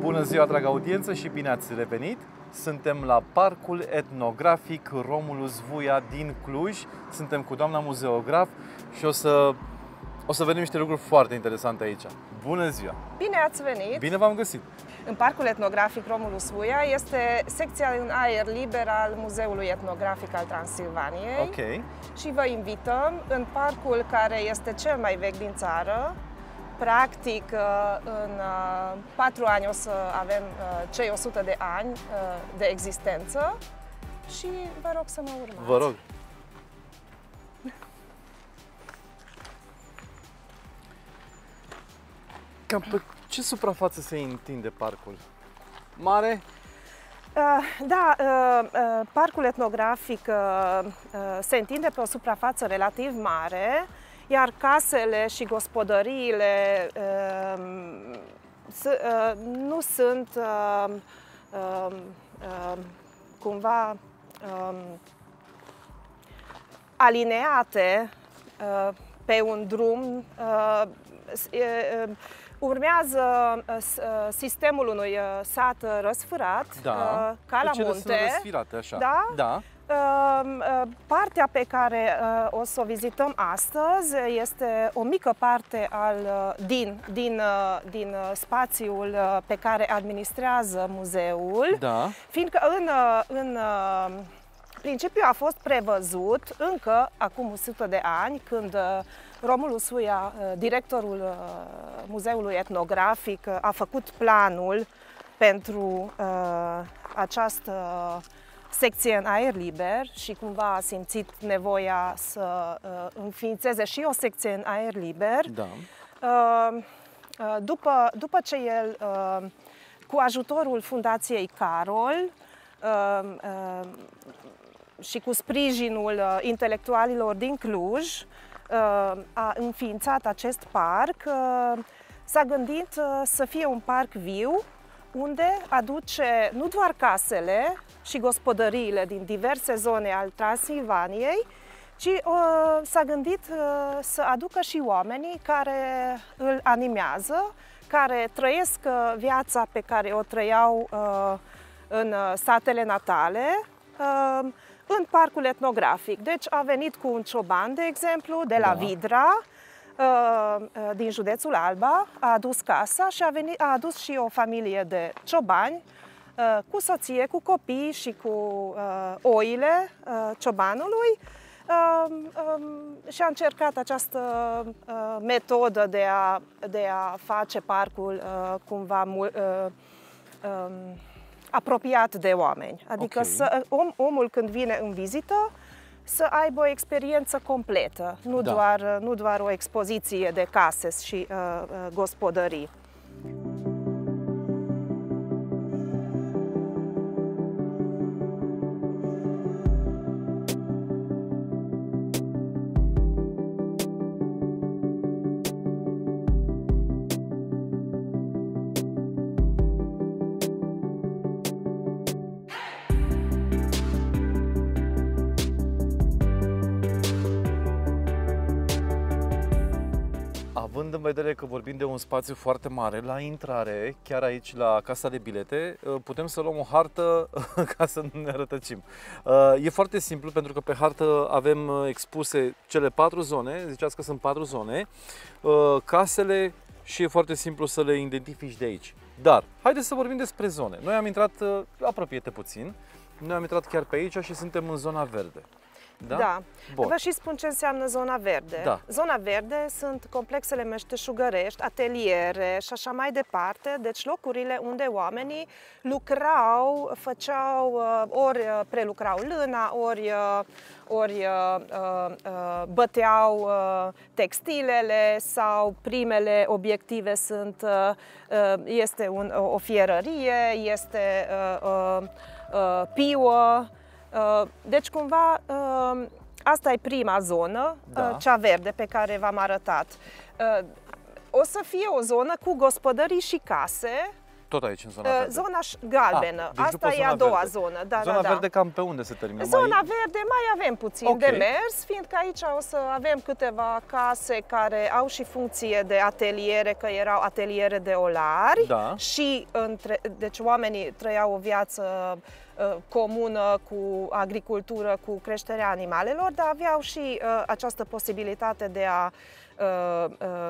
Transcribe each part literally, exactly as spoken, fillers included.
Bună ziua, dragă audiență, și bine ați revenit! Suntem la Parcul Etnografic Romulus Vuia din Cluj. Suntem cu doamna muzeograf și o să, o să vedem niște lucruri foarte interesante aici. Bună ziua! Bine ați venit! Bine v-am găsit! În Parcul Etnografic Romulus Vuia este secția în aer liber al Muzeului Etnografic al Transilvaniei. Ok. Și vă invităm în parcul care este cel mai vechi din țară. Practic, în patru ani o să avem cei o sută de ani de existență și vă rog să mă urmați. Vă rog! Cam pe ce suprafață se întinde parcul? Mare? Da, parcul etnografic se întinde pe o suprafață relativ mare, iar casele și gospodăriile uh, uh, nu sunt uh, uh, uh, cumva uh, alineate uh, pe un drum. Uh, uh, urmează sistemul unui sat răsfărat, da, uh, ca la munte. Așa. Da? Da. Partea pe care o să o vizităm astăzi este o mică parte al, din, din, din spațiul pe care administrează muzeul, da, fiindcă în, în principiu a fost prevăzut încă acum o sută de ani, când Romulus Vuia, directorul Muzeului Etnografic, a făcut planul pentru această secție în aer liber și cumva a simțit nevoia să uh, înființeze și o secție în aer liber. Da. Uh, uh, după, după ce el, uh, cu ajutorul Fundației Carol uh, uh, și cu sprijinul uh, intelectualilor din Cluj, uh, a înființat acest parc, uh, s-a gândit uh, să fie un parc viu, unde aduce nu doar casele și gospodăriile din diverse zone al Transilvaniei, ci uh, s-a gândit uh, să aducă și oamenii care îl animează, care trăiesc uh, viața pe care o trăiau uh, în uh, satele natale, uh, în parcul etnografic. Deci a venit cu un cioban, de exemplu, de la, da, Vidra, din județul Alba, a adus casa și a, venit, a adus și o familie de ciobani cu soție, cu copii și cu oile ciobanului și a încercat această metodă de a, de a face parcul cumva mult, apropiat de oameni. Adică, okay, să, om, omul când vine în vizită să aibă o experiență completă, nu, da, doar, nu doar o expoziție de case și uh, gospodării. Având în vedere că vorbim de un spațiu foarte mare, la intrare, chiar aici la casa de bilete, putem să luăm o hartă ca să ne rătăcim. E foarte simplu, pentru că pe hartă avem expuse cele patru zone, ziceați că sunt patru zone, casele, și e foarte simplu să le identifici de aici. Dar haideți să vorbim despre zone. Noi am intrat, apropiete puțin, noi am intrat chiar pe aici și suntem în zona verde. Da? Da. Vă și spun ce înseamnă zona verde. Da. Zona verde sunt complexele meșteșugărești, ateliere și așa mai departe, deci locurile unde oamenii lucrau, făceau, ori prelucrau lâna, ori, ori băteau textilele sau primele obiective sunt, este un, o fierărie, este piuă. Deci, cumva, asta e prima zonă, da, cea verde pe care v-am arătat. O să fie o zonă cu gospodării și case, Tot aici, în zona verde. Zona galbenă. A, deci asta e a doua verde. zonă. Da, zona da, verde da. cam pe unde se termină? Zona mai... verde mai avem puțin okay. de mers, fiindcă aici o să avem câteva case care au și funcție de ateliere, că erau ateliere de olari. Da. Și între, deci oamenii trăiau o viață uh, comună cu agricultură, cu creșterea animalelor, dar aveau și uh, această posibilitate de a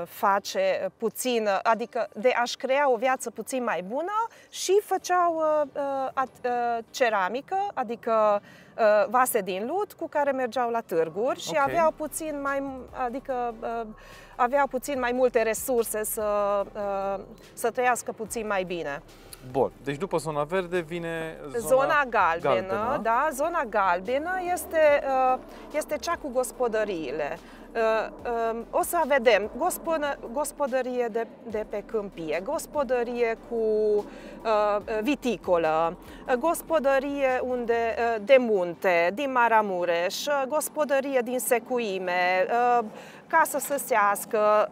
face puțin, adică de a-și crea o viață puțin mai bună, și făceau ceramică, adică vase din lut cu care mergeau la târguri și okay. aveau puțin mai, adică aveau puțin mai multe resurse să, să trăiască puțin mai bine. Bun, deci după zona verde vine zona, zona galbenă, galbenă. Da, zona galbenă este, este cea cu gospodăriile. O să vedem gospodă, gospodărie de, de pe câmpie, gospodărie cu viticolă, gospodărie unde, de munte, din Maramureș, gospodărie din Secuime, casă săsească,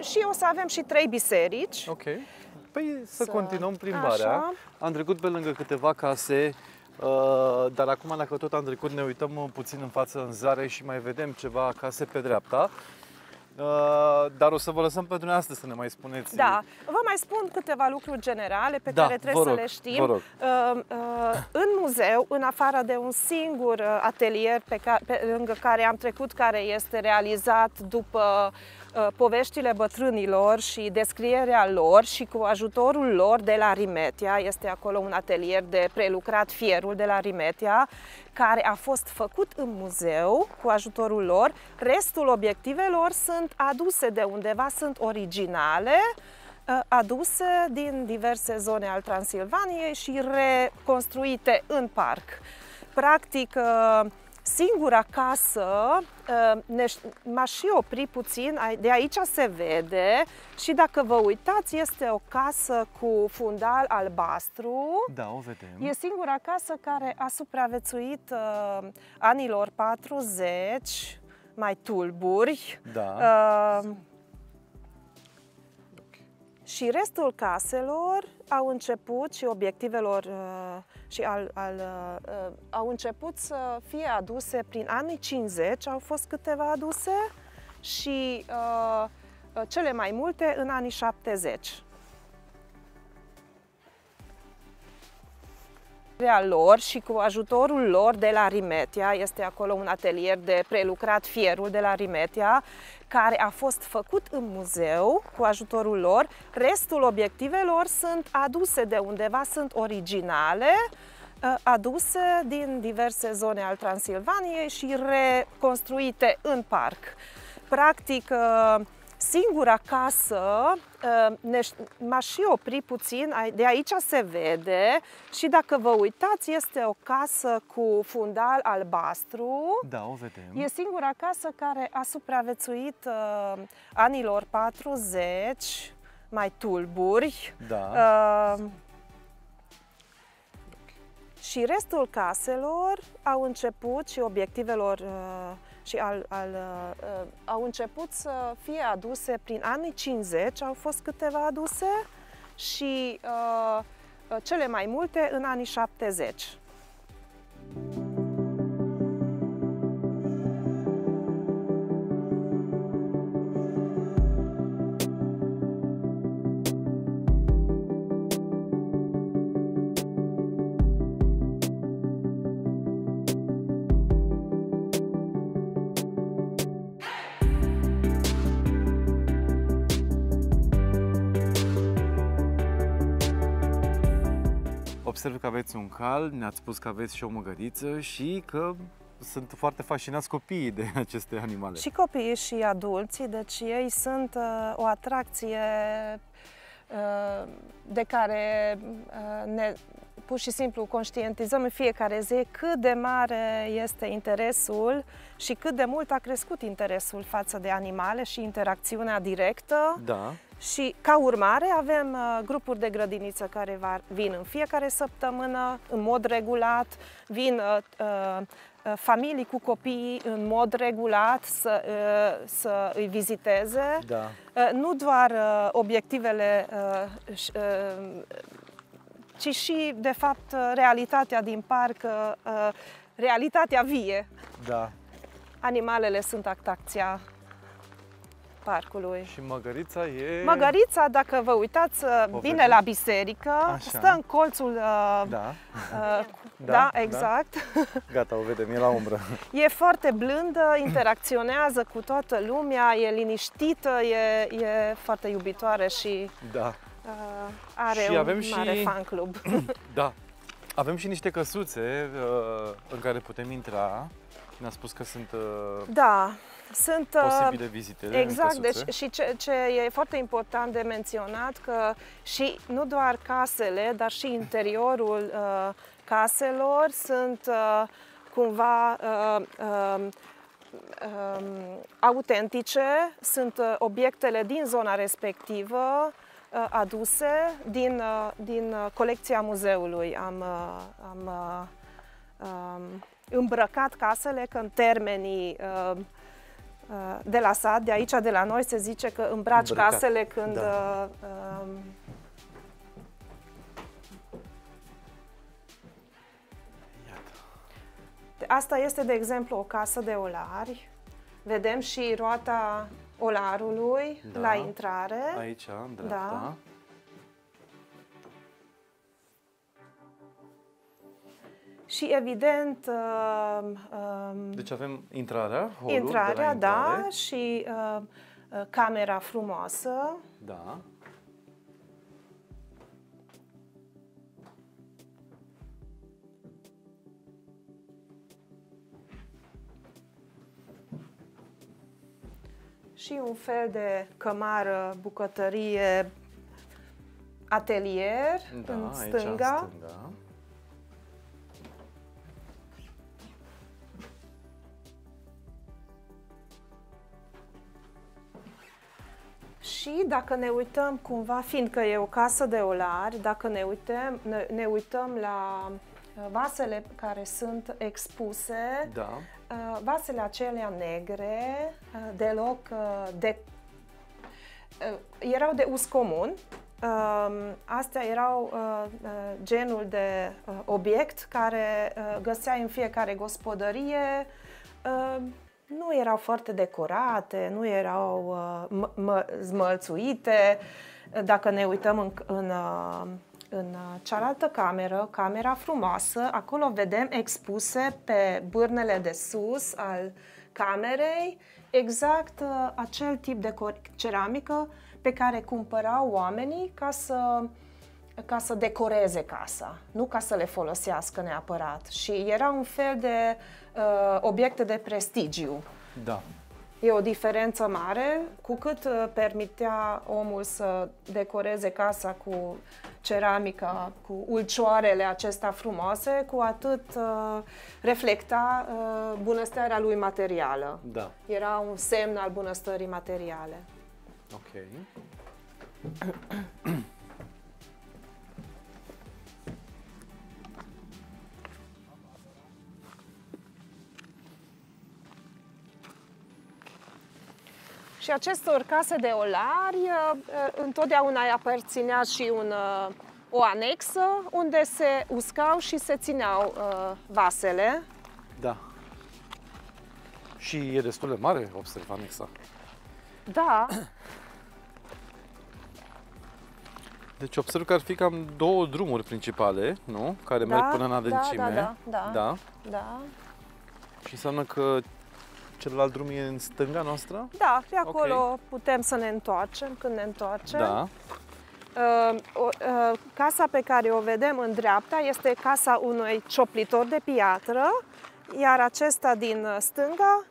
și o să avem și trei biserici. Okay. Păi să continuăm plimbarea. Așa. Am trecut pe lângă câteva case, dar acum, dacă tot am trecut, ne uităm puțin în față, în zare, și mai vedem ceva case pe dreapta. Dar o să vă lăsăm pe dumneavoastră să ne mai spuneți. Da, vă mai spun câteva lucruri generale pe da, care trebuie rog, să le știm. În muzeu, în afară de un singur atelier pe care, pe lângă care am trecut, care este realizat după poveștile bătrânilor și descrierea lor și cu ajutorul lor de la Rimetia, este acolo un atelier de prelucrat fierul de la Rimetia, care a fost făcut în muzeu cu ajutorul lor. Restul obiectivelor sunt aduse de undeva, sunt originale, aduse din diverse zone al Transilvaniei și reconstruite în parc. Practic, singura casă, m-aș și opri puțin, de aici se vede, și dacă vă uitați, este o casă cu fundal albastru. Da, o vedem. E singura casă care a supraviețuit uh, anilor patruzeci, mai tulburi. Da. Uh, okay. Și restul caselor au început și obiectivelor uh, și al, al, uh, au început să fie aduse prin anii cincizeci, au fost câteva aduse și uh, cele mai multe în anii șaptezeci. Lor și cu ajutorul lor de la Rimetia, este acolo un atelier de prelucrat fierul de la Rimetia, care a fost făcut în muzeu cu ajutorul lor. Restul obiectivelor sunt aduse de undeva, sunt originale, aduse din diverse zone al Transilvaniei și reconstruite în parc. Practic, singura casă, m-aș și opri puțin, de aici se vede, și dacă vă uitați, este o casă cu fundal albastru. Da, o vedem. E singura casă care a supraviețuit uh, anilor patruzeci, mai tulburi. Da. Uh, și restul caselor au început și obiectivelor uh, și al, al, uh, au început să fie aduse prin anii cincizeci, au fost câteva aduse și uh, cele mai multe în anii șaptezeci. Observ că aveți un cal, ne-ați spus că aveți și o măgăriță și că sunt foarte fascinați copiii de aceste animale. Și copiii și adulții, deci ei sunt uh, o atracție uh, de care uh, ne pur și simplu conștientizăm în fiecare zi cât de mare este interesul și cât de mult a crescut interesul față de animale și interacțiunea directă. Da. Și ca urmare avem uh, grupuri de grădiniță care va, vin în fiecare săptămână, în mod regulat, vin uh, uh, familii cu copii în mod regulat să, să îi viziteze, da. Nu doar obiectivele, ci și, de fapt, realitatea din parc, realitatea vie. Da. Animalele sunt atracția parcului. Și Măgărița e... Măgărița, dacă vă uitați o bine vede la biserică, așa, stă în colțul... Da, uh, da, da exact. Da. Gata, o vedem, e la umbră. E foarte blândă, interacționează cu toată lumea, e liniștită, e, e foarte iubitoare și da. uh, are și un avem mare și... fan club. Da. Avem și niște căsuțe uh, în care putem intra. Ne-a spus că sunt... Uh... Da. Sunt posibile vizite. Exact, deci, și ce, ce e foarte important de menționat, că și nu doar casele, dar și interiorul uh, caselor sunt uh, cumva uh, uh, uh, autentice, sunt uh, obiectele din zona respectivă uh, aduse din, uh, din colecția muzeului. Am, uh, am uh, um, îmbrăcat casele că în termenii uh, de la sat, de aici, de la noi, se zice că îmbraci Îmbrăcat. casele când... Da. Uh, asta este, de exemplu, o casă de olari. Vedem și roata olarului, da, la intrare. Aici, în dreapta. Da. Și evident... Uh, uh, deci avem intrarea, holul, intrarea, de la intrare. Da, și uh, uh, camera frumoasă. Da. Și un fel de cămară, bucătărie, atelier, da, în stânga. Aici, în stânga. Și dacă ne uităm cumva, fiindcă e o casă de olari, dacă ne uităm, ne, ne uităm la vasele care sunt expuse, da. Vasele acelea negre, deloc de... erau de uz comun. Astea erau genul de obiect care găseai în fiecare gospodărie. Nu erau foarte decorate, nu erau uh, zmălțuite. Dacă ne uităm în, în, în cealaltă cameră, camera frumoasă, acolo vedem expuse pe bârnele de sus al camerei exact uh, acel tip de ceramică pe care cumpărau oamenii ca să, ca să decoreze casa, nu ca să le folosească neapărat. Și era un fel de obiecte de prestigiu. Da. E o diferență mare. Cu cât permitea omul să decoreze casa cu ceramica, cu ulcioarele acestea frumoase, cu atât reflecta bunăstarea lui materială. Da. Era un semn al bunăstării materiale. Ok. Și acestor case de olari întotdeauna îi aparținea și un, o anexă unde se uscau și se țineau uh, vasele. Da. Și e destul de mare, observ, anexa. Da. Deci observ că ar fi cam două drumuri principale, nu? Care da, merg până în adâncime. Da, da, da. Da. Da. Și înseamnă că celălalt drum e în stânga noastră? Da, de acolo okay. putem să ne întoarcem când ne întoarcem. Da. Uh, uh, casa pe care o vedem în dreapta este casa unui cioplitor de piatră, iar acesta din stânga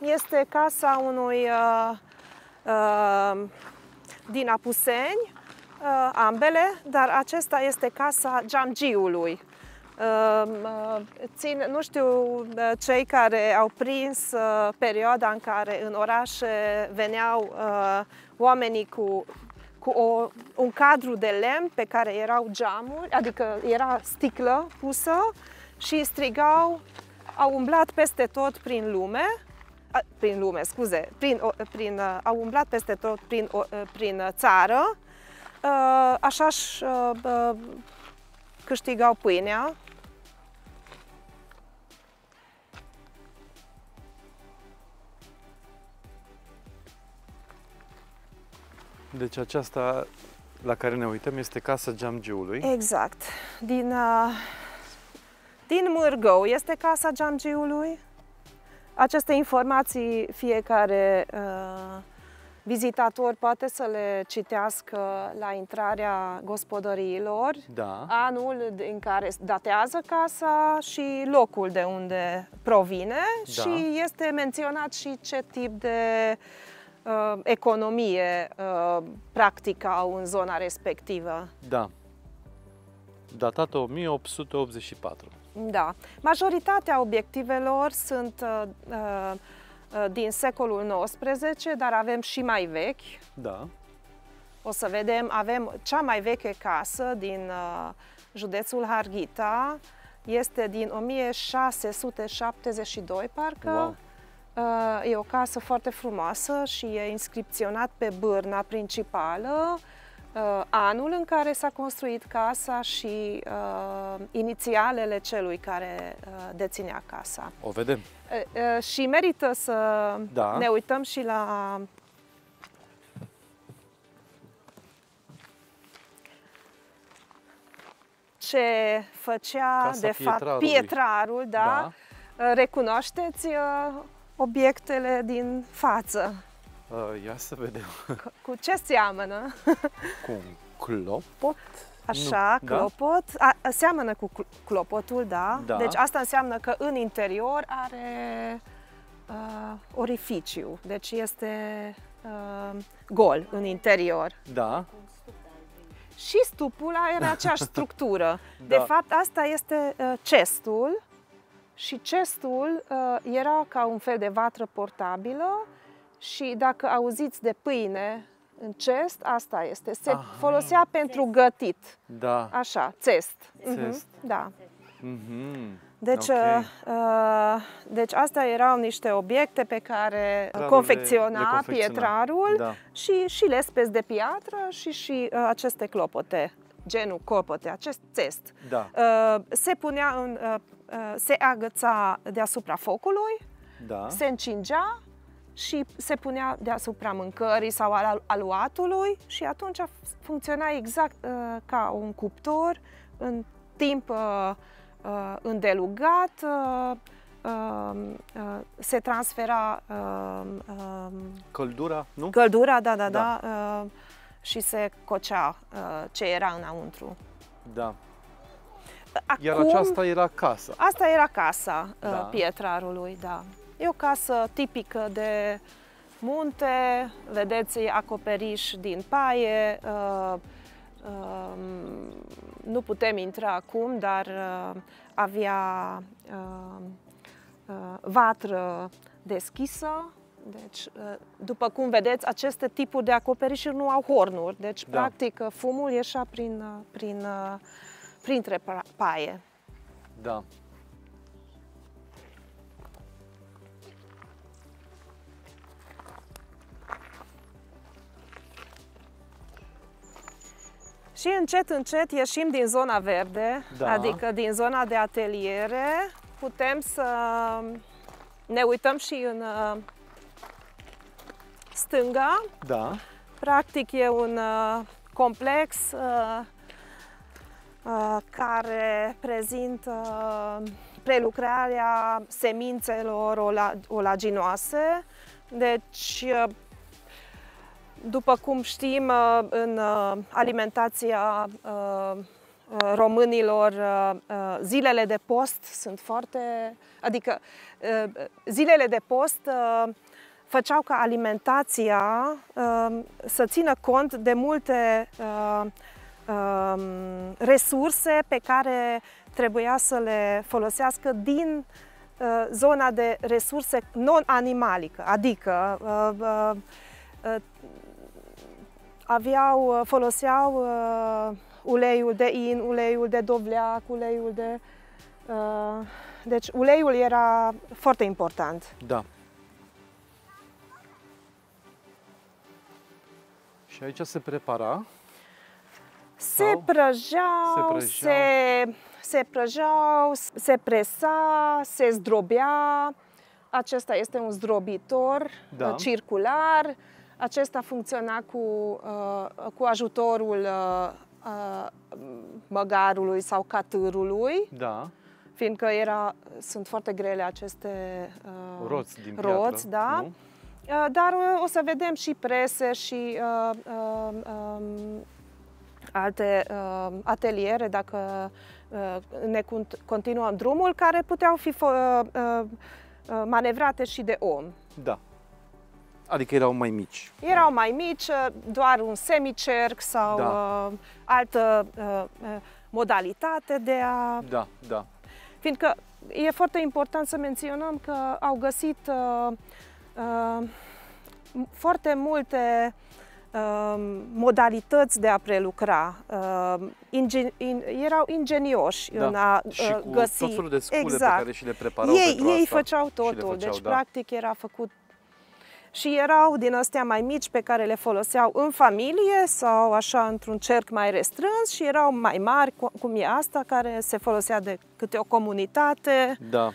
este casa unui uh, uh, din Apuseni, uh, ambele, dar acesta este casa geamgiului. Țin, nu știu, cei care au prins perioada în care în orașe veneau oamenii cu, cu o, un cadru de lemn pe care erau geamuri, adică era sticlă pusă și strigau au umblat peste tot prin lume, prin lume, scuze, prin, prin, au umblat peste tot prin, prin țară, așa-și câștigau pâinea. Deci aceasta la care ne uităm este casa geamgiului. Exact. Din, din Mârgău este casa geamgiului. Aceste informații fiecare uh, vizitator poate să le citească la intrarea gospodăriilor, da. Anul în care datează casa și locul de unde provine, da. Și este menționat și ce tip de uh, economie uh, practicau în zona respectivă. Da. Datată o mie opt sute optzeci și patru. Da. Majoritatea obiectivelor sunt uh, uh, din secolul nouăsprezece, dar avem și mai vechi. Da. O să vedem, avem cea mai veche casă din uh, județul Harghita, este din o mie șase sute șaptezeci și doi, parcă. Wow. Uh, e o casă foarte frumoasă și e inscripționat pe bârna principală anul în care s-a construit casa și uh, inițialele celui care uh, deținea casa. O vedem. Uh, uh, și merită să da. Ne uităm și la ce făcea casa de fapt pietrarul, da? Da. Recunoașteți uh, obiectele din față. Ia să vedem. Cu ce seamănă? Cu un clopot? Așa, nu. Clopot. Da? A, seamănă cu clopotul, da? Da. Deci asta înseamnă că în interior are uh, orificiu. Deci este uh, gol în interior. Da. Și stupula era aceeași structură. Da. De fapt, asta este uh, cestul. Și cestul uh, era ca un fel de vatră portabilă. Și dacă auziți de pâine în cest, asta este. Se aha. folosea pentru gătit. Da. Așa, cest. Cest. Mm-hmm. Da. Mm-hmm. Deci, okay. uh, deci astea erau niște obiecte pe care Trarul confecționa, le, le confecționa pietrarul, da. și, și lespezi de piatră și, și uh, aceste clopote, genul clopote, acest cest. Da. Uh, se punea în, uh, uh, se agăța deasupra focului, da. Se încingea și se punea deasupra mâncării sau al aluatului și atunci funcționa exact uh, ca un cuptor în timp uh, uh, îndelugat, uh, uh, uh, se transfera uh, uh, căldura, nu? Căldura, da, da, da, da uh, și se cocea uh, ce era înăuntru. Da. Acum, iar aceasta era casa. Asta era casa da. uh, pietrarului, da. E o casă tipică de munte, vedeți acoperiș din paie, uh, uh, nu putem intra acum, dar uh, avea uh, uh, vatră deschisă, deci uh, după cum vedeți, aceste tipuri de acoperișuri nu au hornuri, deci da. Practic fumul ieșea prin, prin, printre paie. Da. Și încet, încet ieșim din zona verde, da. Adică din zona de ateliere. Putem să ne uităm și în stânga. Da. Practic e un complex care prezintă prelucrarea semințelor olaginoase. Deci, după cum știm, în alimentația românilor, zilele de post sunt foarte... Adică zilele de post făceau ca alimentația să țină cont de multe resurse pe care trebuia să le folosească din zona de resurse non-animalică, adică aveau, foloseau uh, uleiul de in, uleiul de dovleac, uleiul de Deci uleiul era foarte important. Da. Și aici se prepara? Se prăjeau, se prăjeau, se, se, prăjeau, se presa, se zdrobea. Acesta este un zdrobitor da. circular. Acesta funcționa cu, uh, cu ajutorul uh, uh, măgarului sau catârului. Da. Fiindcă era, sunt foarte grele aceste uh, roți din piatră, roți, da. Nu? Uh, dar uh, o să vedem și prese și uh, uh, um, alte uh, ateliere, dacă uh, ne continuăm drumul, care puteau fi uh, uh, manevrate și de om. Da. Adică erau mai mici. Erau mai mici, doar un semicerc sau da. uh, altă uh, modalitate de a... Da, da. Fiindcă e foarte important să menționăm că au găsit uh, uh, foarte multe uh, modalități de a prelucra. Uh, ingen in, erau ingenioși da. în a uh, și cu găsi... tot felul de scule exact. pe care și le preparau ei, pentru ei asta făceau totul, făceau, deci da. practic era făcut. Și erau din astea mai mici pe care le foloseau în familie sau așa într-un cerc mai restrâns și erau mai mari, cum e asta, care se folosea de câte o comunitate. Da.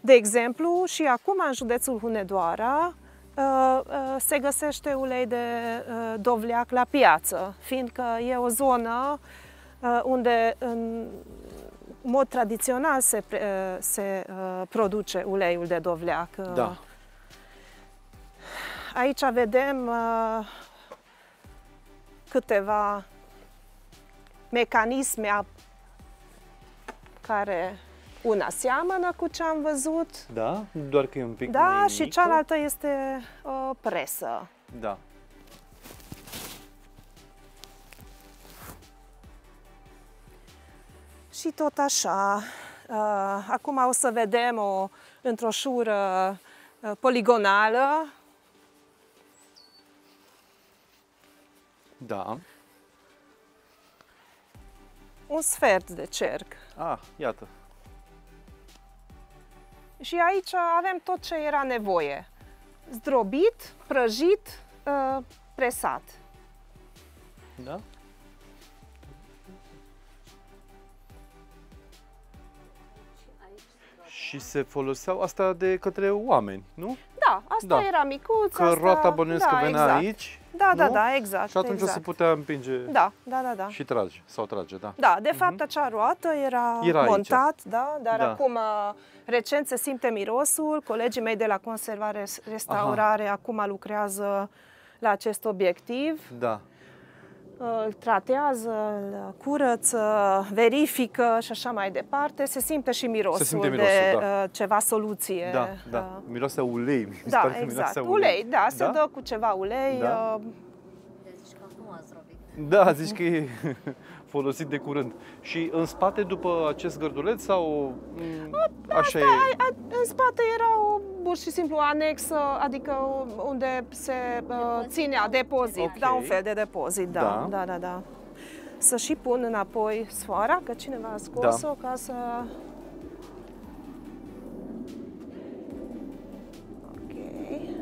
De exemplu, și acum în județul Hunedoara se găsește ulei de dovleac la piață, fiindcă e o zonă unde în mod tradițional se, se produce uleiul de dovleac. Da. Aici vedem câteva mecanisme care una seamănă cu ce am văzut. Da, doar că e un pic da, mai mică. Și cealaltă este o presă. Da. Și tot așa, acum o să vedem o într-o șură poligonală. Da. Un sfert de cerc. Ah, iată. Și aici avem tot ce era nevoie. Zdrobit, prăjit, presat. Da. Și se foloseau asta de către oameni, nu? Da, asta da. era micuț. Că asta... roata bănuiesc da, că venea exact. aici. Da, nu? da, da, exact. Și atunci exact. se putea împinge da, da, da, da. și trage, sau trage, da. Da, de fapt uh-huh. acea roată era, era montat, aici. da, dar da. acum recent se simte mirosul. Colegii mei de la conservare, restaurare Aha. acum lucrează la acest obiectiv. Da. Îl tratează, îl curăță, verifică și așa mai departe. Se simte și mirosul, se simte mirosul de da. ceva soluție. Da, da. Miroase ulei. Mi da, exact. Miroase ulei. ulei, da, se da? dă cu ceva ulei. Da. Zici că acum ați robit. Da, zici că e folosit de curând. Și în spate, după acest gărduleț, sau așa Asta, e? A, în spate era o, pur și simplu, anexă, adică unde se depozit, ținea depozit, okay. da, un fel de depozit, da, da, da, da. da. Să și pun înapoi sfoara, că cineva a scos-o, da. ca să... Okay.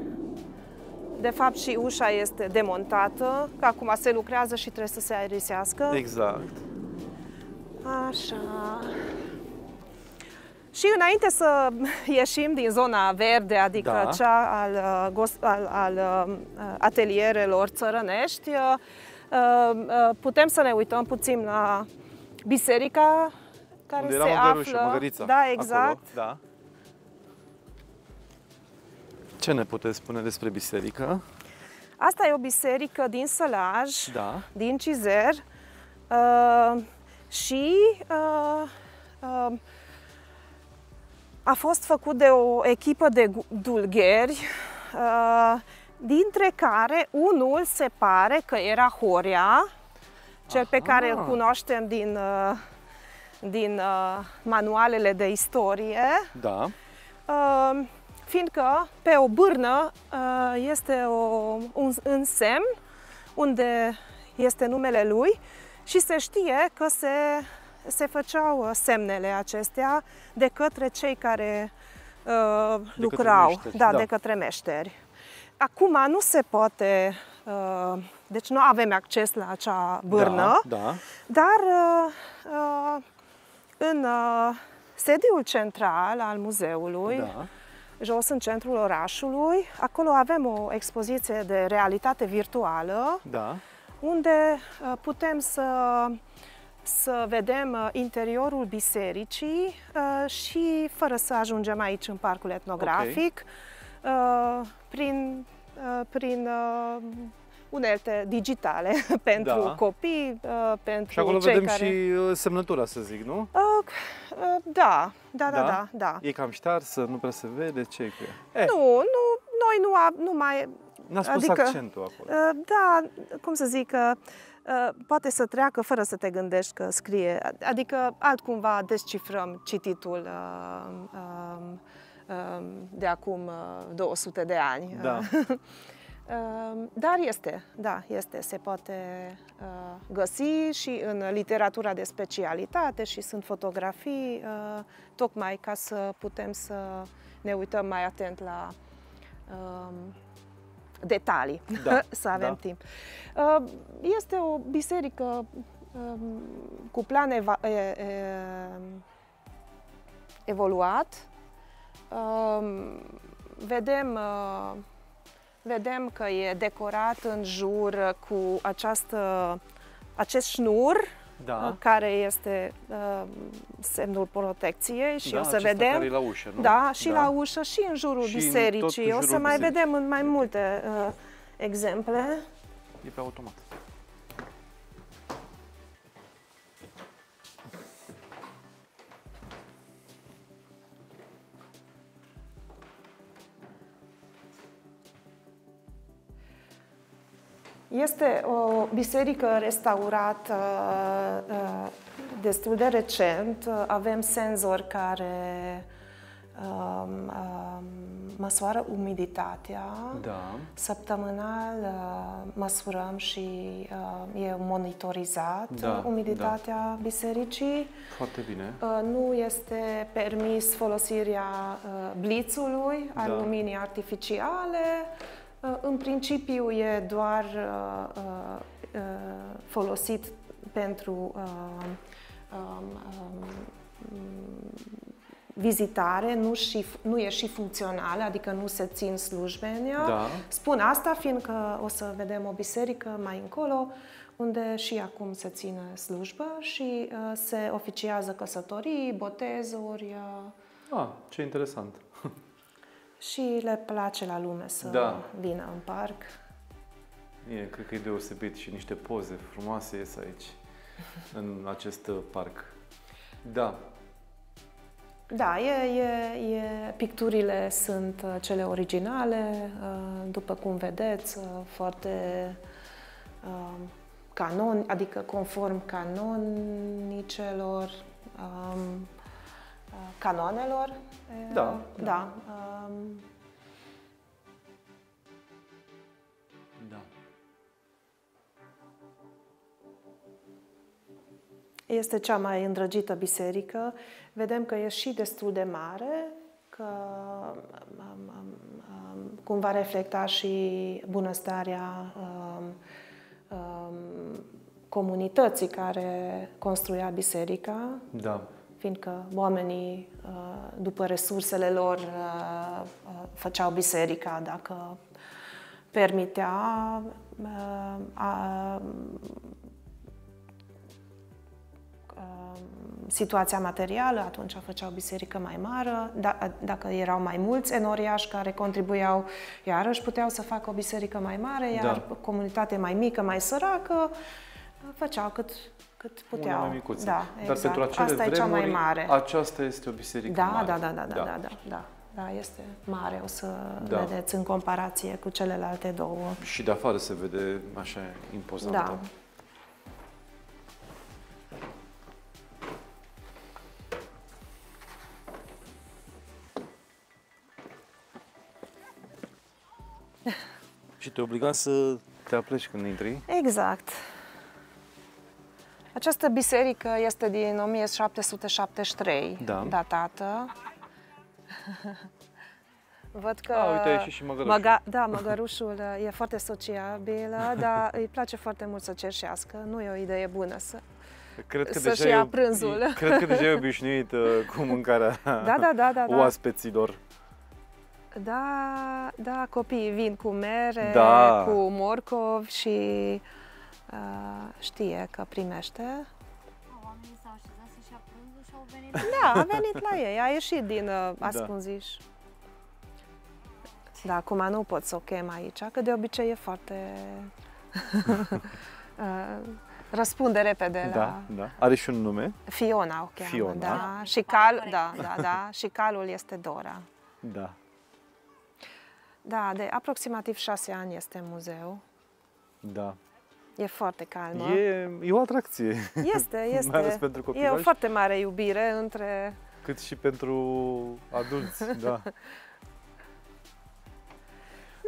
De fapt, și ușa este demontată, că acum se lucrează și trebuie să se aerisească. Exact. Așa. Și înainte să ieșim din zona verde, adică da. cea al, al, al atelierelor țărănești, putem să ne uităm puțin la biserica care Unde se era află... și Măgărița, da, exact. Acolo, da. Ce ne puteți spune despre biserică? Asta e o biserică din Sălaj, da. din Cizer uh, și... Uh, uh, a fost făcut de o echipă de dulgheri, dintre care unul se pare că era Horia, cel Aha. pe care îl cunoaștem din, din manualele de istorie, da. fiindcă pe o bârnă este o, un, un semn unde este numele lui și se știe că se se făceau semnele acestea de către cei care uh, de lucrau, către meșteri, da, da. de către meșteri. Acum nu se poate, uh, deci nu avem acces la acea bârnă, da, da. dar uh, uh, în uh, sediul central al muzeului, da. jos în centrul orașului, acolo avem o expoziție de realitate virtuală, da. unde putem să, să vedem interiorul bisericii și fără să ajungem aici în parcul etnografic, okay. prin, prin unelte digitale pentru da. copii, pentru și acolo cei vedem care... și semnătura, să zic, nu? Da, da, da, da. da, da. E cam ștarsă, nu prea se vede, ce e cu ea? Eh. Nu, nu, noi nu, a, nu mai... N-a spus adică, accentul acolo. Da, cum să zic, poate să treacă fără să te gândești că scrie, adică altcumva descifrăm cititul de acum două sute de ani. Da. Dar este, da, este, se poate găsi și în literatura de specialitate și sunt fotografii, tocmai ca să putem să ne uităm mai atent la detalii, da, să avem da. timp. Este o biserică cu plan eva evoluat. Vedem Vedem că e decorat în jur cu această, acest șnur, da. care este uh, semnul protecției și da, o să vedem. Care e la ușă, nu? Da, și da. la ușă și în jurul și bisericii. În jurul o să mai bisericii. vedem în mai multe uh, exemple. E pe automat. Este o biserică restaurată destul de recent. Avem senzori care măsoară umiditatea. Da. Săptămânal măsurăm și e monitorizat da, umiditatea da. bisericii. Foarte bine. Nu este permis folosirea blițului, da. al luminii artificiale. În principiu e doar uh, uh, folosit pentru uh, um, um, vizitare, nu, și, nu e și funcțional, adică nu se țin slujbe în ea. Da. Spun asta fiindcă o să vedem o biserică mai încolo, unde și acum se ține slujbă și uh, se oficiază căsătorii, botezuri. Uh... Ah, ce interesant! Și le place la lume să da. vină în parc. E, cred că e deosebit și niște poze frumoase ies aici, în acest parc. Da. Da, e, e, e, picturile sunt cele originale, după cum vedeți, foarte canon, adică conform canonicelor, canoanelor. Da. Da. da. Um... da. Este cea mai îndrăgită biserică. Vedem că e și destul de mare, că um, um, cum va reflecta și bunăstarea um, um, comunității care construia biserica. Da. Fiindcă oamenii, după resursele lor, făceau biserica, dacă permitea, situația materială, atunci făceau biserică mai mare. Dacă erau mai mulți enoriași care contribuiau, iarăși puteau să facă o biserică mai mare, iar da. comunitate mai mică, mai săracă, făceau cât... cât puteau. Una mai micuță. Da, exact. Dar pentru acele Asta vremuri, e cea mai mare. Aceasta este o biserică da, mare. Da, da, da, da, da, da, da, da, este mare, o să da. vedeți în comparație cu celelalte două. Și de afară se vede așa impozantă. Da. Și te obliga să te apleci când intri? Exact. Această biserică este din o mie șapte sute șaptezeci și trei, da, datată. Văd că A, uite, a ieșit și măgărușul. Măga, da, măgărușul e foarte sociabilă, dar îi place foarte mult să cerșească. Nu e o idee bună să... Cred că să-și ia prânzul. E, cred că deja e obișnuit uh, cu mâncarea da, da, da, da, oaspeților. Da, da, copiii vin cu mere, da, cu morcov și uh, știe că primește. Oamenii s-au așezat să-și ia prânzul și au venit. Da, a venit la ei, a ieșit din uh, ascunziș. Da. Da, acum nu pot să o chem aici, că de obicei e foarte... Răspunde repede da, la... Da. Are și un nume? Fiona o cheamă, Fiona. Da. Și, cal, da, da, da. Și calul este Dora. Da. Da, de aproximativ șase ani este în muzeu. Da. E foarte calmă. E, e o atracție. Este, este. Mai ales pentru copii. E o foarte mare iubire între... Cât și pentru adulți, da.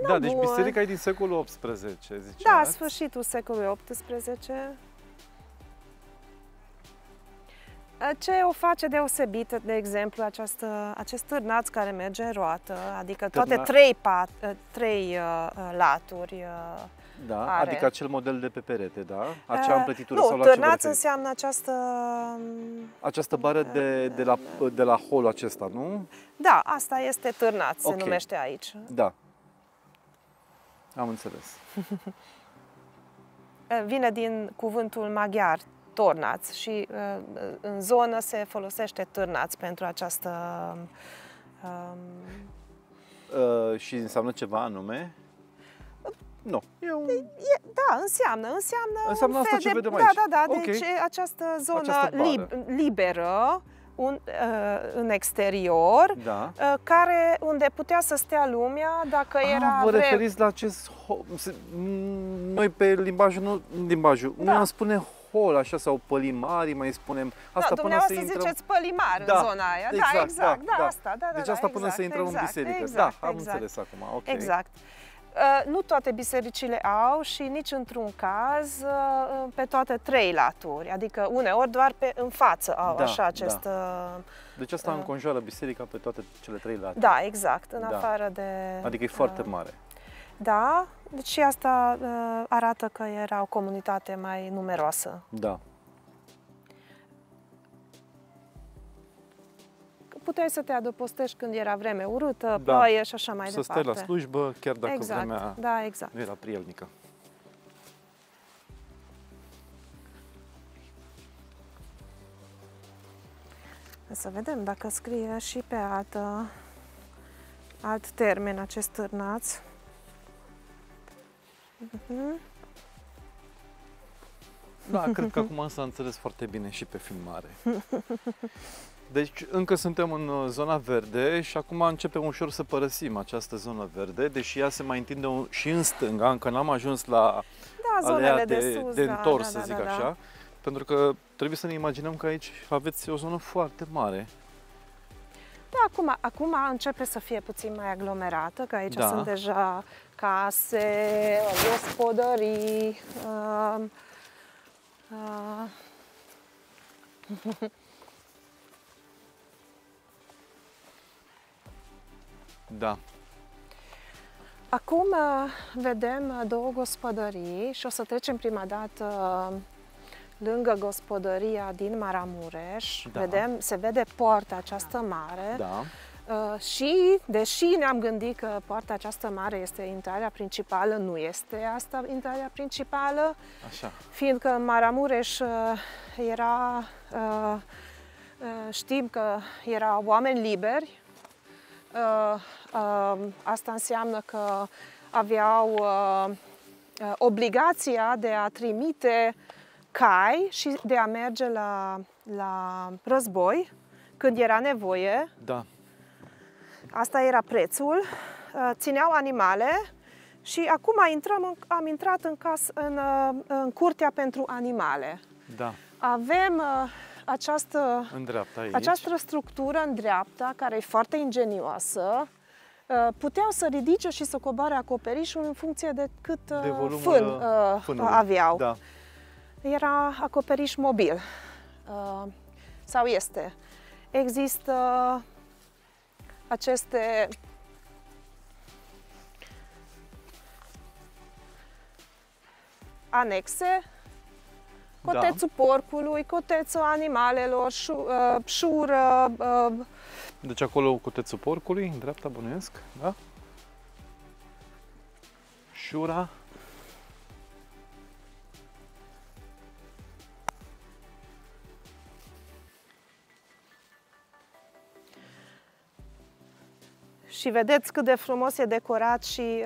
Da, da, deci bun. Biserica e din secolul optsprezece, ziceați? Da, sfârșitul secolului optsprezece. Ce o face deosebită, de exemplu, această, acest târnaț care merge în roată, adică Târna... toate trei, pat, trei uh, laturi uh, da, are. Adică acel model de pe perete, da? Acea uh, împletitură nu, sau la ce vă referiți? Târnaț înseamnă această... Această bară de, de, la, de la holul acesta, nu? Da, asta este târnaț, okay, se numește aici. Da. Am înțeles. Vine din cuvântul maghiar, tornaț, și în zonă se folosește târnaț pentru această... Um... Uh, și înseamnă ceva anume? Nu. E un... e, da, înseamnă, înseamnă, înseamnă un fel asta ce vedem de... aici. Da, da, da, okay, deci această zonă această lib liberă, Un, uh, în exterior, da, uh, care, unde putea să stea lumea dacă ah, era... Vă referiți re... la acest hol. Noi pe limbajul, nu limbajul, da, noi am spune hol, așa, sau pălimarii, mai spunem... Asta da, până să intrăm... ziceți pălimar da, în zona aia, exact, da, exact, da, da, asta, da, da, deci asta da, până exact, să intrăm exact, în biserică, exact, da, am exact. înțeles acum, ok. Exact. Uh, nu toate bisericile au și nici într-un caz uh, pe toate trei laturi, adică uneori doar pe, în față au da, așa acest... Da. Uh, deci asta uh, înconjoară biserica pe toate cele trei laturi. Da, exact, în da. afară de... Adică e foarte uh, mare. Da, deci și asta uh, arată că era o comunitate mai numeroasă. Da. Puteai să te adăpostești când era vreme urâtă, da, ploaie și așa mai să departe. Să stai la slujbă, chiar dacă exact, vremea da, exact. nu era prielnică. Să vedem dacă scrie și pe altă, alt termen acest târnaț. Uh-huh. Da, cred că acum s-a înțeles foarte bine și pe filmare. Deci încă suntem în zona verde și acum începem ușor să părăsim această zonă verde, deși ea se mai întinde și în stânga, încă n-am ajuns la da, alea de, de, sus, de da, întors, da, da, să zic da, da, așa, da. pentru că trebuie să ne imaginăm că aici aveți o zonă foarte mare. Da, acum, acum începe să fie puțin mai aglomerată, că aici da. sunt deja case, gospodării... Uh, uh. Da. Acum vedem două gospodării și o să trecem prima dată lângă gospodăria din Maramureș. Da. Vedem, se vede poarta aceasta mare da. și, deși ne-am gândit că poarta aceasta mare este intrarea principală, nu este asta intrarea principală, așa, fiindcă Maramureș era, știm că erau oameni liberi. Uh, uh, asta înseamnă că aveau uh, uh, obligația de a trimite cai și de a merge la, la război când era nevoie. Da. Asta era prețul. Uh, țineau animale și acum intrăm în, am intrat în, cas, în, uh, în curtea pentru animale. Da. Avem... Uh, Această, în dreapta, aici. această structură în dreapta, care e foarte ingenioasă, puteau să ridice și să coboare acoperișul în funcție de cât de fân, fân aveau. Da. era acoperiș mobil. Uh, sau este. Există aceste anexe, cotețul da. porcului, cotețul animalelor, șu, uh, șură... Uh, deci acolo cotețul porcului, în dreapta bănuiesc, da? Șura... Și vedeți cât de frumos e decorat și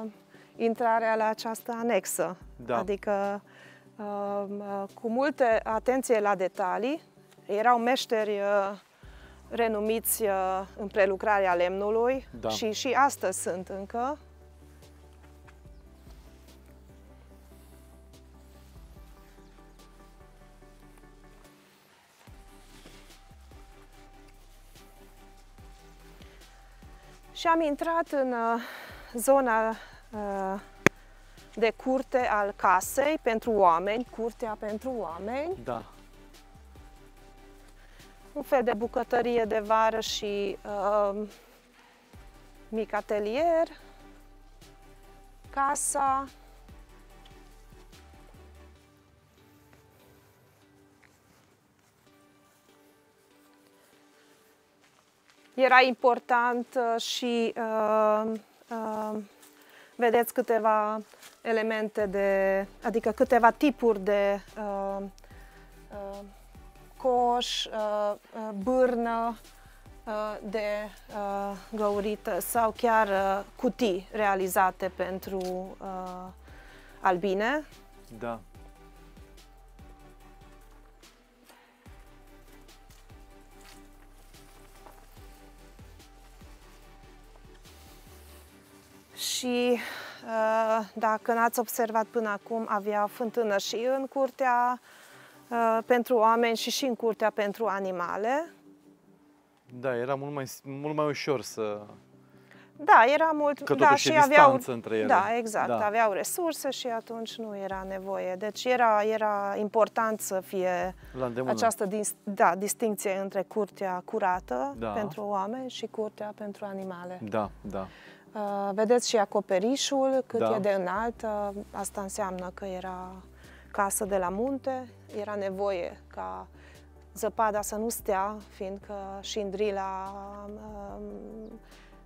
uh, intrarea la această anexă. Da. Adică uh, cu multă atenție la detalii. Erau meșteri uh, renumiți uh, în prelucrarea lemnului da. și, și astăzi sunt încă. Și am intrat în uh, zona uh, de curte al casei pentru oameni, curtea pentru oameni. Da. Un fel de bucătărie de vară și uh, mic atelier, casa. Era important și uh, uh, vedeți câteva elemente de, adică câteva tipuri de uh, uh, coș, uh, bârnă uh, de uh, găurită sau chiar uh, cutii realizate pentru uh, albine. Da. Și dacă n-ați observat până acum, avea fântână și în curtea pentru oameni și și în curtea pentru animale. Da, era mult mai, mult mai ușor să... Da, era mult... Că da, și aveau, între ele. Da, exact. Da. Aveau resurse și atunci nu era nevoie. Deci era, era important să fie această da, distincție între curtea curată da. pentru oameni și curtea pentru animale. Da, da. Uh, vedeți și acoperișul, cât da. e de înalt, uh, asta înseamnă că era casă de la munte, era nevoie ca zăpada să nu stea, fiindcă și îndrila uh,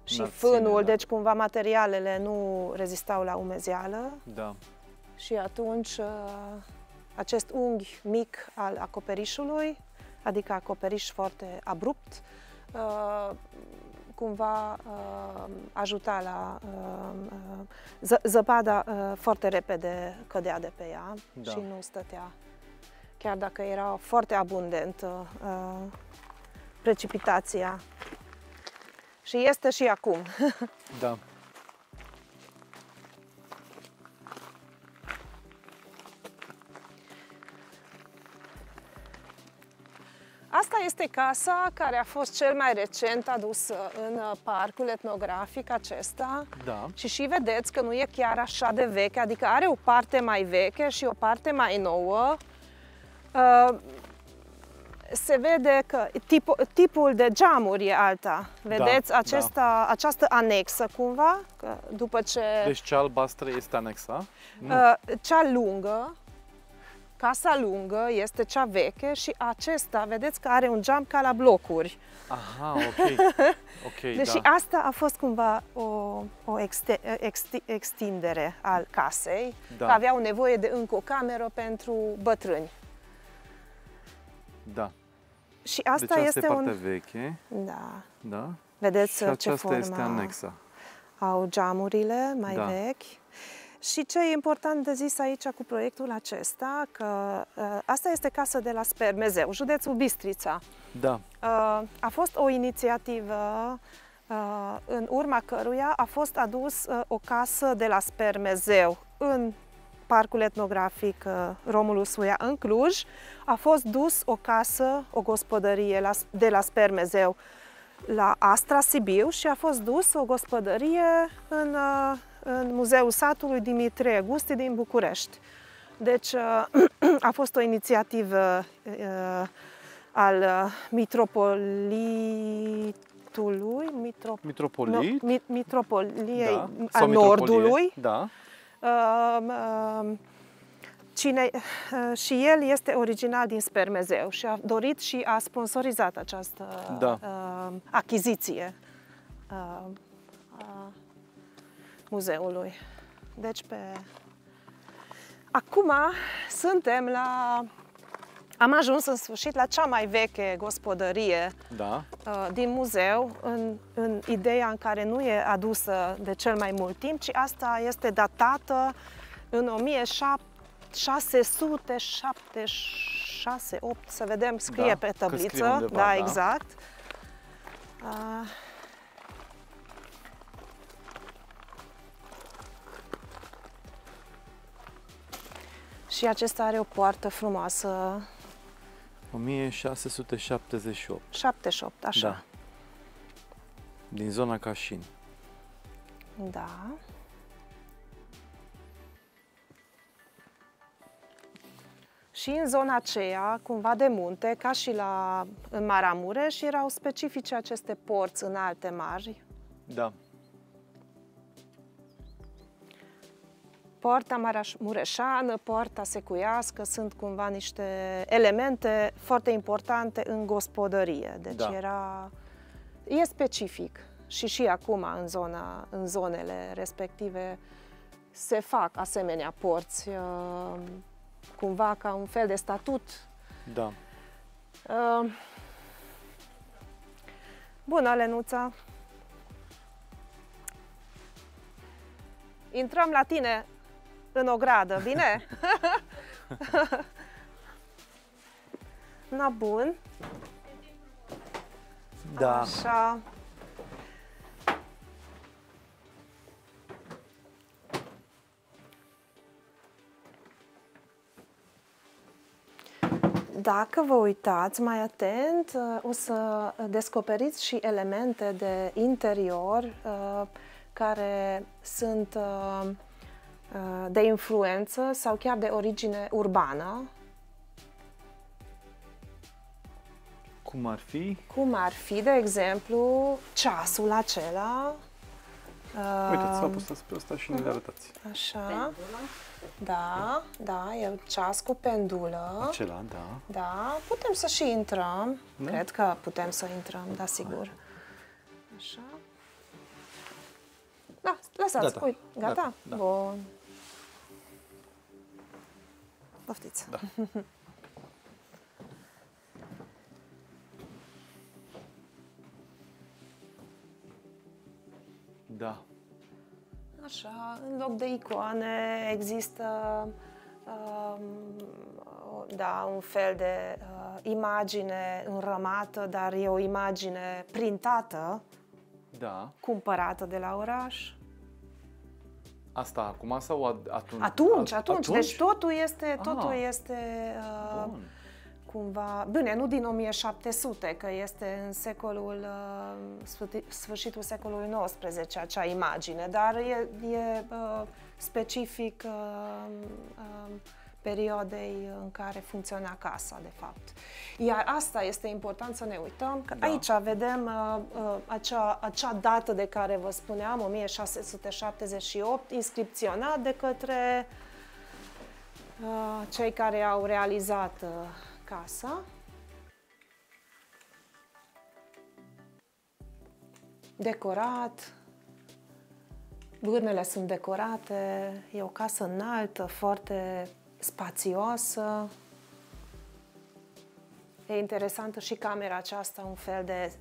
și N-ar fânul, ține, da. deci cumva materialele nu rezistau la umezeală. Da. Și atunci uh, acest unghi mic al acoperișului, adică acoperiș foarte abrupt, uh, cumva uh, ajuta la uh, ză, zăpada uh, foarte repede cădea de pe ea da. și nu stătea, chiar dacă era foarte abundentă uh, precipitația. Și este și acum. Da. Asta este casa care a fost cel mai recent adusă în parcul etnografic acesta. Da. Și și vedeți că nu e chiar așa de veche, adică are o parte mai veche și o parte mai nouă. Se vede că tipul, tipul de geamuri e alta. Vedeți da, acesta, da. această anexă cumva? Că după ce... Deci cea albastră este anexa? Nu. Cea lungă. Casa lungă este cea veche și acesta, vedeți că are un geam ca la blocuri. Aha, ok. okay deci da. asta a fost cumva o, o exte, ex, extindere al casei, da. că aveau nevoie de încă o cameră pentru bătrâni. Da. Și asta, deci asta este, este partea un... veche. Da. da. Vedeți și ce formă este anexa. Au geamurile mai da. vechi. Și ce e important de zis aici cu proiectul acesta, că uh, asta este casă de la Spermezeu, județul Bistrița. Da. Uh, a fost o inițiativă uh, în urma căruia a fost adus uh, o casă de la Spermezeu în Parcul Etnografic uh, Romulus Vuia în Cluj. A fost dus o casă, o gospodărie la, de la Spermezeu la Astra Sibiu și a fost dus o gospodărie în... Uh, în Muzeul Satului Dimitrie Gusti din București. Deci a fost o inițiativă al mitropolitului, mitrop... Mitropolit? No, mitropoliei da. Al Nordului. Da. Cine, și el este original din Spermezeu și a dorit și a sponsorizat această da. achiziție a muzeului. Deci pe... Acum suntem la... Am ajuns în sfârșit la cea mai veche gospodărie da. din muzeu, în, în ideea în care nu e adusă de cel mai mult timp, ci asta este datată în o mie șase sute șaptezeci și șase, opt, să vedem, scrie da, pe tabliță, undeva, da, da, exact. A... Și acesta are o poartă frumoasă. o mie șase sute șaptezeci și opt. șaptezeci și opt, așa. Da. Din zona Cașin. Da. Și în zona aceea, cumva de munte, ca și la în Maramureș, erau specifice aceste porți înalte mari. Da. Porta maramureșană, porta secuiască sunt cumva niște elemente foarte importante în gospodărie. Deci da. era... e specific. Și și acum în, zona, în zonele respective se fac asemenea porți, cumva ca un fel de statut. Da. Bună, Lenuța! Intrăm la tine! În ogradă, bine? Na, bun. Da. Așa. Dacă vă uitați mai atent, o să descoperiți și elemente de interior uh, care sunt... Uh, de influență sau chiar de origine urbană. Cum ar fi? Cum ar fi, de exemplu, ceasul acela. Uite, ți-a pus pe ăsta și ne-l arătați. Așa. Pendula. Da, da, e ceas cu pendulă. Acela, da. Da, putem să și intrăm. Da? Cred că putem să intrăm, da, sigur. Așa. Da, lăsați, uite, gata? Gata. Da. Bun. Poftiți. Da. Da. Așa, în loc de icoane există um, da, un fel de uh, imagine înrămată, dar e o imagine printată. Da. Cumpărată de la oraș. Asta acum sau atunci? Atunci, atunci. atunci. Deci totul este, totul este uh, cumva... Bine, nu din o mie șapte sute, că este în secolul, uh, sfârșitul secolului nouăsprezece acea imagine, dar e, e uh, specific uh, uh, perioadei în care funcționa casa, de fapt. Iar asta este important să ne uităm, că da. aici vedem uh, uh, acea, acea dată de care vă spuneam, o mie șase sute șaptezeci și opt, inscripționat de către uh, cei care au realizat uh, casa. Decorat. Gârnele sunt decorate. E o casă înaltă, foarte... spațioasă. E interesantă și camera aceasta, un fel de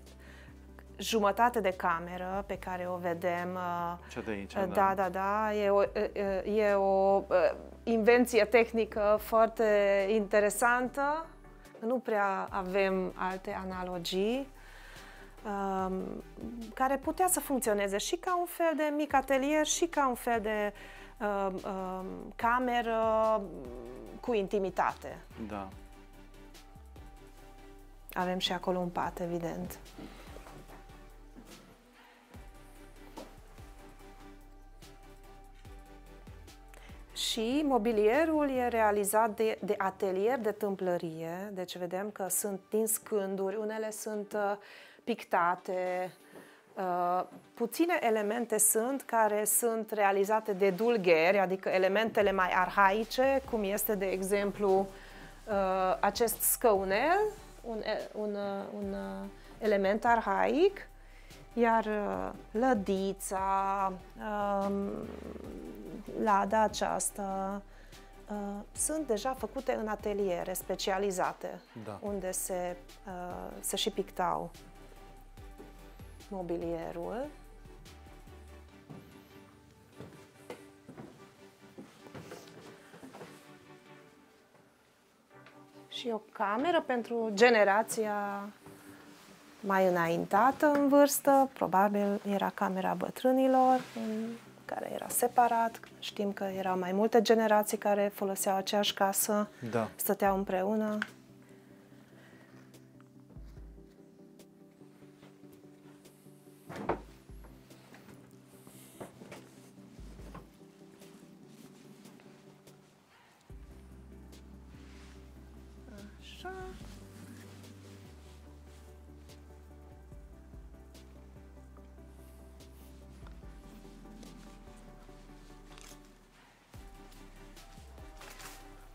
jumătate de cameră pe care o vedem. Cea de aici, da, da, da, da. E o, e o invenție tehnică foarte interesantă. Nu prea avem alte analogii care putea să funcționeze și ca un fel de mic atelier și ca un fel de Uh, uh, cameră cu intimitate. Da. Avem și acolo un pat, evident. Și mobilierul e realizat de, de atelier de tâmplărie, deci vedem că sunt din scânduri, unele sunt pictate, puține elemente sunt care sunt realizate de dulgheri, adică elementele mai arhaice, cum este de exemplu acest scăunel, un, un, un element arhaic, iar lădița, lada aceasta, sunt deja făcute în ateliere specializate, da, unde se, se și pictau mobilierul. Și o cameră pentru generația mai înaintată în vârstă, probabil era camera bătrânilor, în care era separat. Știm că erau mai multe generații care foloseau aceeași casă, da, stăteau împreună. Așa.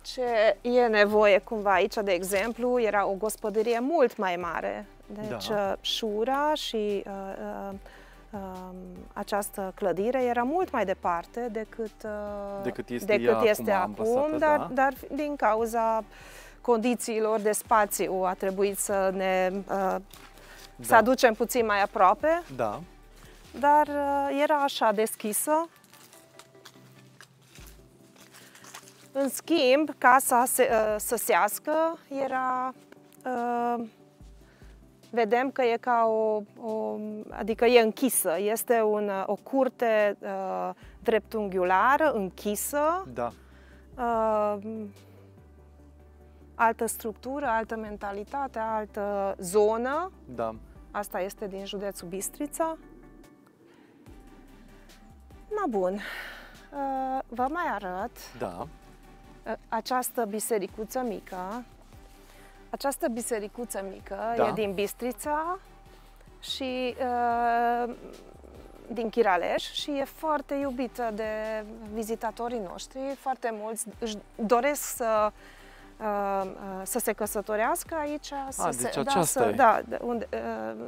Ce e nevoie cumva aici, de exemplu, era o gospodărie mult mai mare. Deci, da, șura și uh, uh, uh, această clădire era mult mai departe decât, uh, decât este, decât este acum, acum dar, da? dar din cauza condițiilor de spațiu a trebuit să ne uh, da. să aducem puțin mai aproape. Da. Dar uh, era așa deschisă. În schimb, casa se, uh, săsească era, uh, vedem că e ca o, o, adică e închisă, este un, o curte uh, dreptunghiulară, închisă, da, uh, altă structură, altă mentalitate, altă zonă, da, asta este din județul Bistrița. Na bun, uh, vă mai arăt. Da. Această bisericuță mică, această bisericuță mică, da, e din Bistrița și uh, din Chiraleș și e foarte iubită de vizitatorii noștri. Foarte mulți își doresc să, uh, să se căsătorească aici. Să A, deci se, da, să, da, unde uh,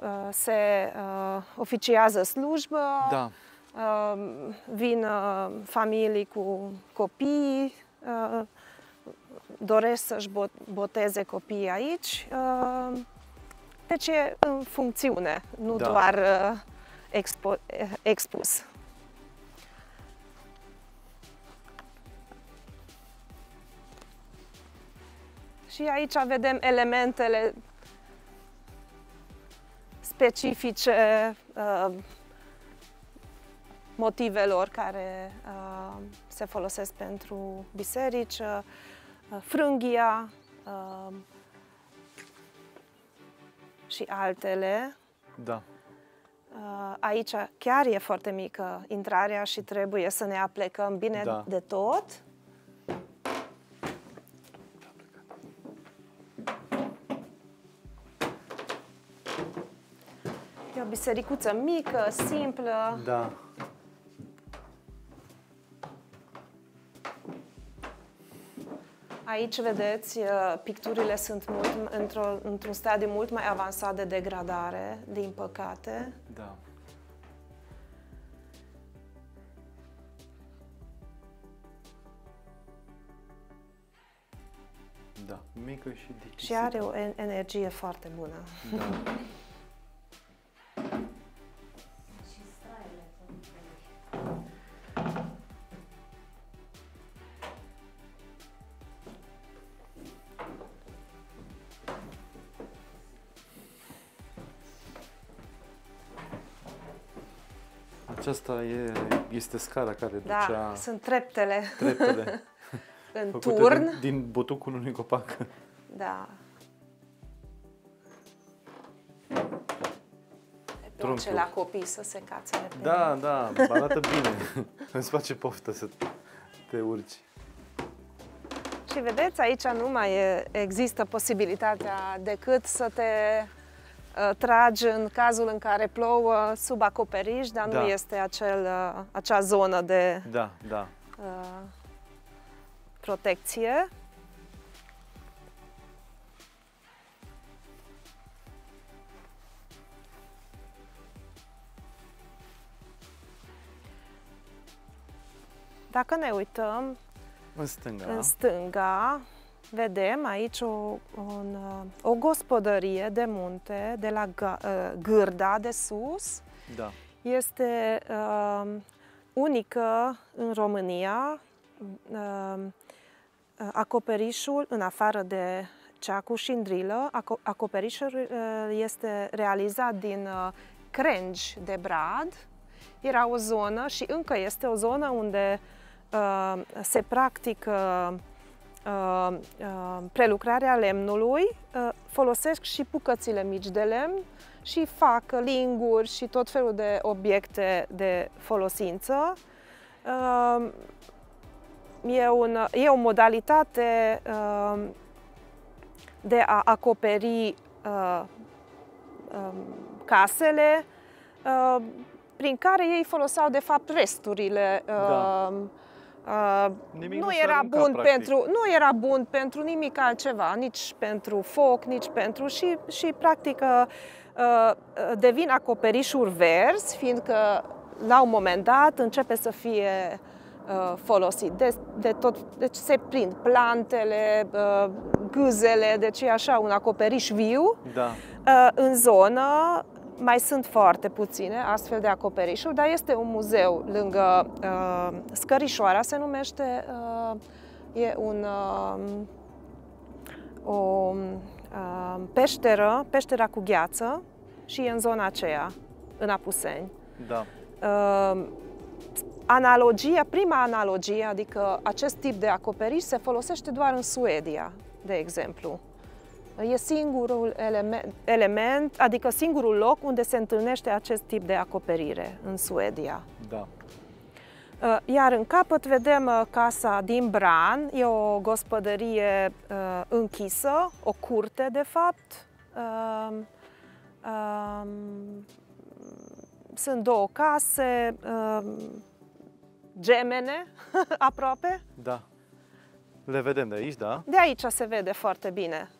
uh, se uh, oficiază slujbă. Da. Uh, vin uh, familii cu copii, uh, doresc să-și boteze copiii aici. Uh, deci e în funcțiune, nu, da, doar uh, expo expus. Și aici vedem elementele specifice uh, motivelor care uh, se folosesc pentru biserici, uh, frânghia uh, și altele. Da. Uh, aici chiar e foarte mică intrarea și trebuie să ne aplecăm bine, da, de tot. E o bisericuță mică, simplă. Da. Aici, vedeți, picturile sunt într-un într stadiu mult mai avansat de degradare, din păcate. Da. Da, mică și dificilă. Și are o energie foarte bună. Da. Asta e, este scara care ducea... Da, sunt treptele, treptele în turn. Din, din butucul unui copac. Da. Le place la copii să se cațe repede. Da, da, arată bine. Îți face poftă să te urci. Și vedeți, aici nu mai există posibilitatea decât să te tragi în cazul în care plouă sub acoperiș, dar da. Nu este acel, acea zonă de da, da. protecție. Dacă ne uităm în stânga, în stânga vedem aici o, un, o gospodărie de munte, de la gârda de sus. Da. Este uh, unică în România. Uh, acoperișul, în afară de cea cu șindrilă, acoperișul uh, este realizat din uh, crengi de brad. Era o zonă și încă este o zonă unde Uh, se practică uh, uh, prelucrarea lemnului, uh, folosesc și bucățile mici de lemn și fac linguri și tot felul de obiecte de folosință. Uh, e, un, e o modalitate uh, de a acoperi uh, uh, casele uh, prin care ei foloseau de fapt resturile. Uh, da. Uh, nu era bun practic. pentru nu era bun pentru nimic altceva, nici pentru foc, nici pentru și și practic uh, devin acoperișuri verzi, fiindcă la un moment dat începe să fie uh, folosit de, de tot, deci se prind plantele, uh, gâzele, deci e așa un acoperiș viu. Da. Uh, în zonă mai sunt foarte puține astfel de acoperișuri, dar este un muzeu lângă uh, Scărișoara, se numește, uh, e un, uh, o uh, peșteră, Peștera cu Gheață, și e în zona aceea, în Apuseni. Da. Uh, analogia, prima analogie, adică acest tip de acoperiș se folosește doar în Suedia, de exemplu. E singurul element, element, adică singurul loc unde se întâlnește acest tip de acoperire, în Suedia. Da. Iar în capăt vedem casa din Bran, e o gospodărie uh, închisă, o curte de fapt. Uh, uh, sunt două case, uh, gemene aproape. Da. Le vedem de aici, da? De aici se vede foarte bine.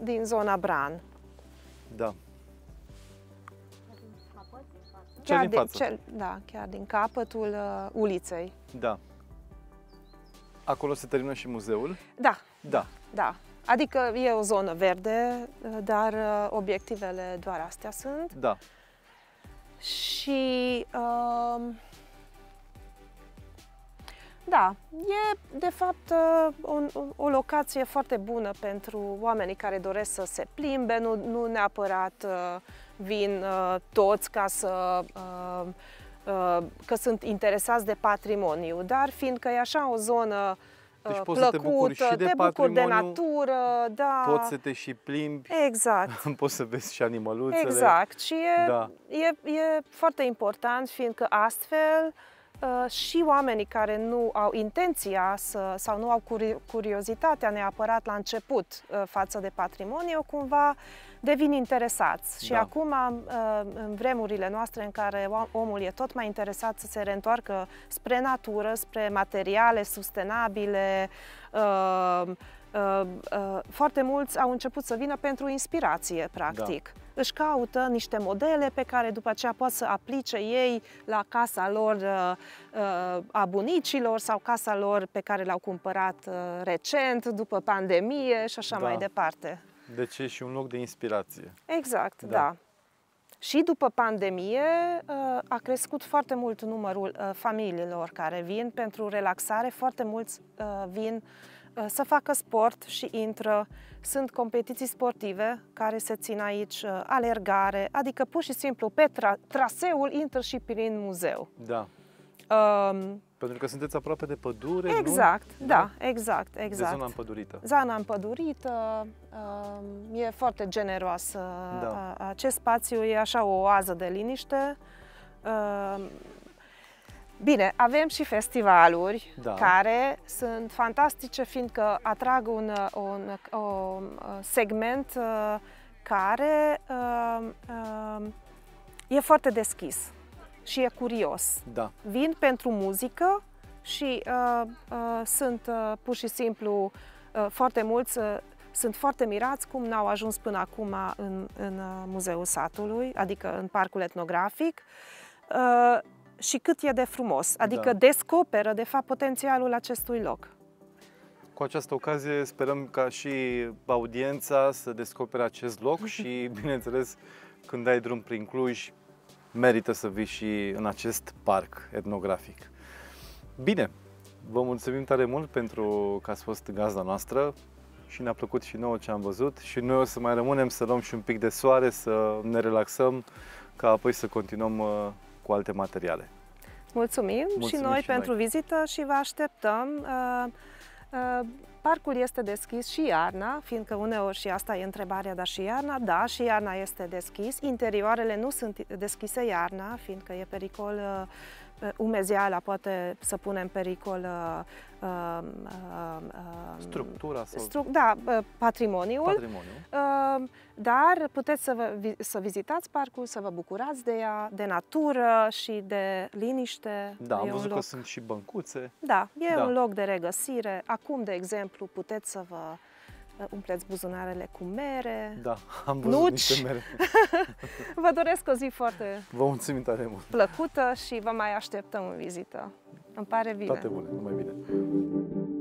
Din zona Bran. Da. Chiar din, din cel, da, chiar din capătul uh, uliței. Da. Acolo se termină și muzeul? Da. Da. Da. Adică e o zonă verde, dar uh, obiectivele doar astea sunt. Da. Și uh, da, e de fapt o, o locație foarte bună pentru oamenii care doresc să se plimbe, nu, nu neapărat vin toți ca să, că sunt interesați de patrimoniu, dar fiindcă e așa o zonă deci plăcută, te bucuri și de, te bucuri de natură, da. Poți să te și plimbi, exact. Poți să vezi și animăluțele. Exact, și e, da. e, e foarte important, fiindcă astfel și oamenii care nu au intenția să, sau nu au curiozitatea neapărat la început față de patrimoniu, cumva devin interesați. Da. Și acum, în vremurile noastre în care omul e tot mai interesat să se reîntoarcă spre natură, spre materiale sustenabile, foarte mulți au început să vină pentru inspirație, practic. Da. Își caută niște modele pe care după aceea pot să aplice ei la casa lor a bunicilor sau casa lor pe care l-au cumpărat recent, după pandemie și așa da. mai departe. Deci e și un loc de inspirație. Exact, da. da. Și după pandemie a crescut foarte mult numărul familiilor care vin pentru relaxare, foarte mulți vin să facă sport și intră. Sunt competiții sportive care se țin aici, alergare, adică pur și simplu pe tra traseul intră și prin muzeu. Da. Um, Pentru că sunteți aproape de pădure, exact, nu? Da, exact, exact. De zona împădurită. Zona împădurită, um, e foarte generoasă. Da. Acest spațiu e așa o oază de liniște. Um, Bine, avem și festivaluri, da, care sunt fantastice, fiindcă atrag un, un, un, un segment uh, care uh, uh, e foarte deschis și e curios. Da. Vin pentru muzică și uh, uh, sunt uh, pur și simplu uh, foarte mulți, uh, sunt foarte mirați cum n-au ajuns până acum în, în Muzeul Satului, adică în Parcul Etnografic. Uh, Și cât e de frumos, adică, da, descoperă, de fapt, potențialul acestui loc. Cu această ocazie sperăm ca și audiența să descopere acest loc și, bineînțeles, când dai drum prin Cluj, merită să vii și în acest parc etnografic. Bine, vă mulțumim tare mult pentru că ați fost gazda noastră și ne-a plăcut și nouă ce am văzut și noi o să mai rămânem să luăm și un pic de soare, să ne relaxăm, ca apoi să continuăm cu alte materiale. Mulțumim, Mulțumim și noi și pentru noi. vizită și vă așteptăm. Uh, uh, parcul este deschis și iarna, fiindcă uneori și asta e întrebarea, dar și iarna? Da, și iarna este deschis. Interioarele nu sunt deschise iarna, fiindcă e pericol, uh, umezeala poate să pune în pericol uh, uh, uh, structura sau... Stru da, uh, patrimoniul. patrimoniul. Uh, Dar puteți să, vă, să vizitați parcul, să vă bucurați de ea, de natură și de liniște. Da, am văzut că sunt și băncuțe. Da, e da. un loc de regăsire. Acum, de exemplu, puteți să vă umpleți buzunarele cu mere. Da, am văzut nuci. niște mere. Vă doresc o zi foarte vă mulțumim tare mult. plăcută și vă mai așteptăm în vizită. Îmi pare bine. Toate bune, numai bine.